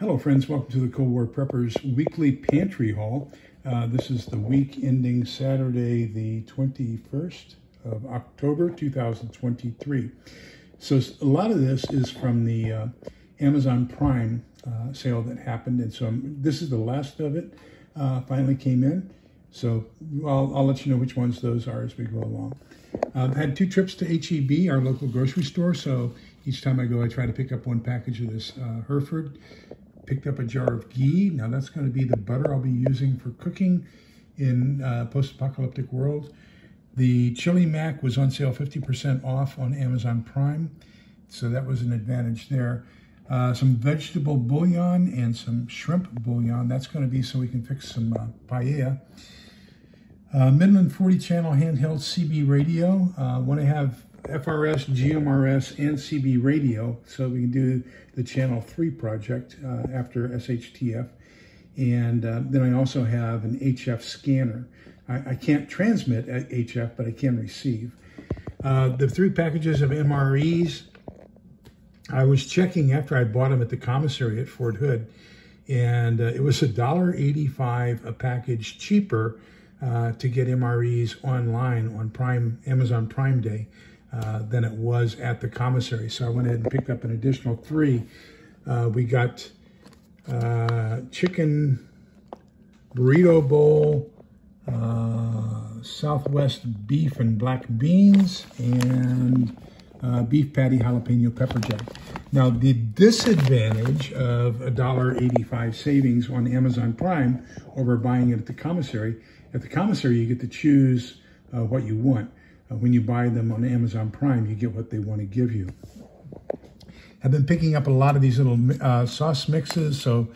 Hello friends, welcome to the Cold War Preppers Weekly Pantry Haul. This is the week ending Saturday the 21st of October 2023. So a lot of this is from the Amazon Prime sale that happened, and so this is the last of it. Finally came in, so I'll let you know which ones those are as we go along. I've had two trips to HEB, our local grocery store, so each time I go I try to pick up one package of this Hereford. Picked up a jar of ghee. Now that's going to be the butter I'll be using for cooking in post-apocalyptic world. The chili mac was on sale 50% off on Amazon Prime, so that was an advantage there. Some vegetable bouillon and some shrimp bouillon. That's going to be so we can fix some paella. Midland 40 channel handheld CB radio. Want to have FRS, GMRS, and CB radio, so we can do the Channel 3 project after SHTF. And then I also have an HF scanner. I can't transmit at HF, but I can receive. The three packages of MREs, I was checking after I bought them at the commissary at Fort Hood, and it was $1.85 a package cheaper to get MREs online on Prime, Amazon Prime Day, than it was at the commissary. So I went ahead and picked up an additional three. We got chicken burrito bowl, Southwest beef and black beans, and beef patty jalapeno pepper jack. Now the disadvantage of $1.85 savings on Amazon Prime over buying it at the commissary. At the commissary you get to choose what you want. When you buy them on Amazon Prime, you get what they want to give you. I've been picking up a lot of these little sauce mixes. So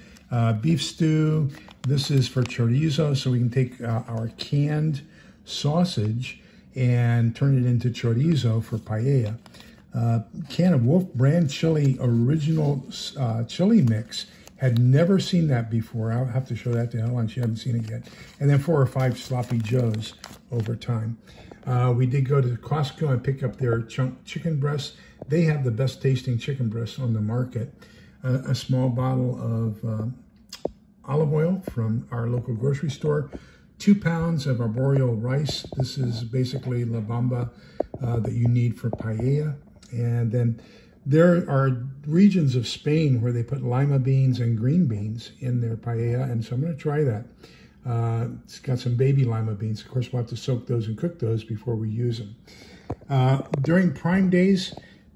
beef stew, this is for chorizo. So we can take our canned sausage and turn it into chorizo for paella. Can of Wolf brand chili original chili mix. Had never seen that before. I'll have to show that to Helen. She hasn't seen it yet. And then 4 or 5 sloppy joes over time. We did go to Costco and pick up their chunk chicken breasts. They have the best tasting chicken breasts on the market. A small bottle of olive oil from our local grocery store. 2 pounds of arborio rice. This is basically la bomba that you need for paella. And then there are regions of Spain where they put lima beans and green beans in their paella, and so I'm going to try that. It's got some baby lima beans. Of course, we'll have to soak those and cook those before we use them. During Prime Days,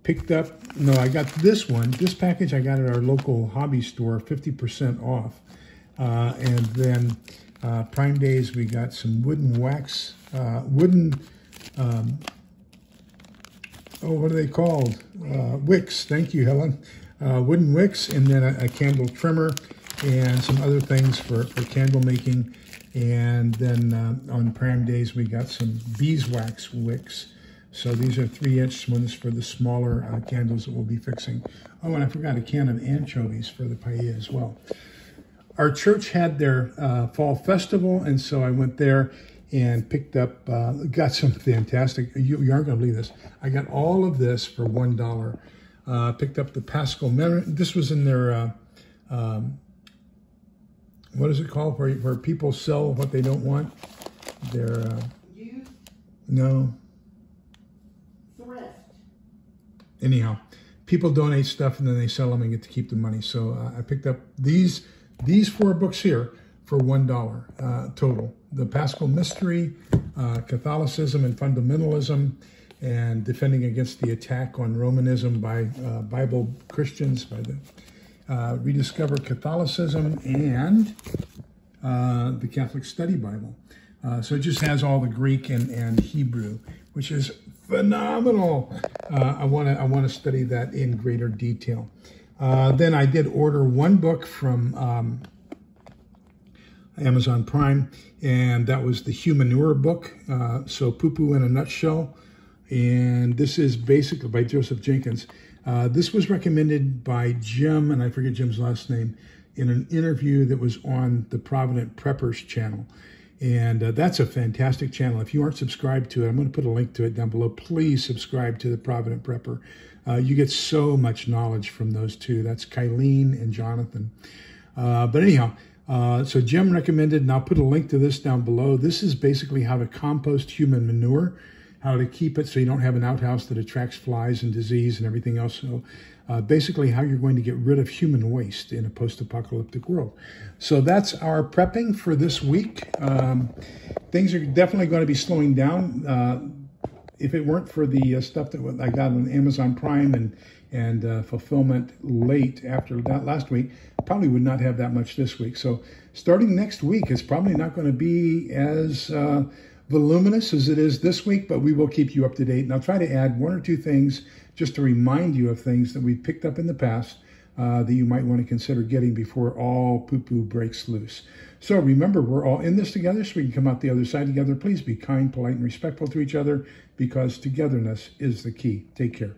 I got this one. This package I got at our local hobby store, 50% off. And then Prime Days, we got some wooden wax, what are they called? Wicks. Thank you, Helen. Wooden wicks, and then a candle trimmer, and some other things for candle making. And then on Prime Days, we got some beeswax wicks. So these are 3-inch ones for the smaller candles that we'll be fixing. Oh, and I forgot a can of anchovies for the paella as well. Our church had their fall festival, and so I went there and picked up, got some fantastic, you aren't going to believe this. I got all of this for $1. Picked up the Paschal Mystery. This was in their... what is it called where people sell what they don't want? Their Anyhow, people donate stuff and then they sell them and get to keep the money. So I picked up these 4 books here for $1 total: the Paschal Mystery, Catholicism and Fundamentalism, and Defending Against the Attack on Romanism by Bible Christians by the. Rediscover Catholicism, and the Catholic Study Bible. So it just has all the Greek and Hebrew, which is phenomenal. I want to study that in greater detail. Then I did order one book from Amazon Prime, and that was the Humanure book, so Poo-Poo in a Nutshell. And this is basically by Joseph Jenkins. This was recommended by Jim, and I forget Jim's last name, in an interview that was on the Provident Preppers channel. And that's a fantastic channel. If you aren't subscribed to it, I'm going to put a link to it down below. Please subscribe to the Provident Prepper. You get so much knowledge from those two. That's Kyleen and Jonathan. But anyhow, so Jim recommended, and I'll put a link to this down below. This is basically how to compost human manure, how to keep it so you don't have an outhouse that attracts flies and disease and everything else. So basically how you're going to get rid of human waste in a post-apocalyptic world. So that's our prepping for this week. Things are definitely going to be slowing down. If it weren't for the stuff that I got on Amazon Prime and fulfillment late after that last week, I probably would not have that much this week. So starting next week is probably not going to be as voluminous as it is this week, but we will keep you up to date. And I'll try to add one or two things just to remind you of things that we've picked up in the past that you might want to consider getting before all poo-poo breaks loose. So remember, we're all in this together, so we can come out the other side together. Please be kind, polite, and respectful to each other, because togetherness is the key. Take care.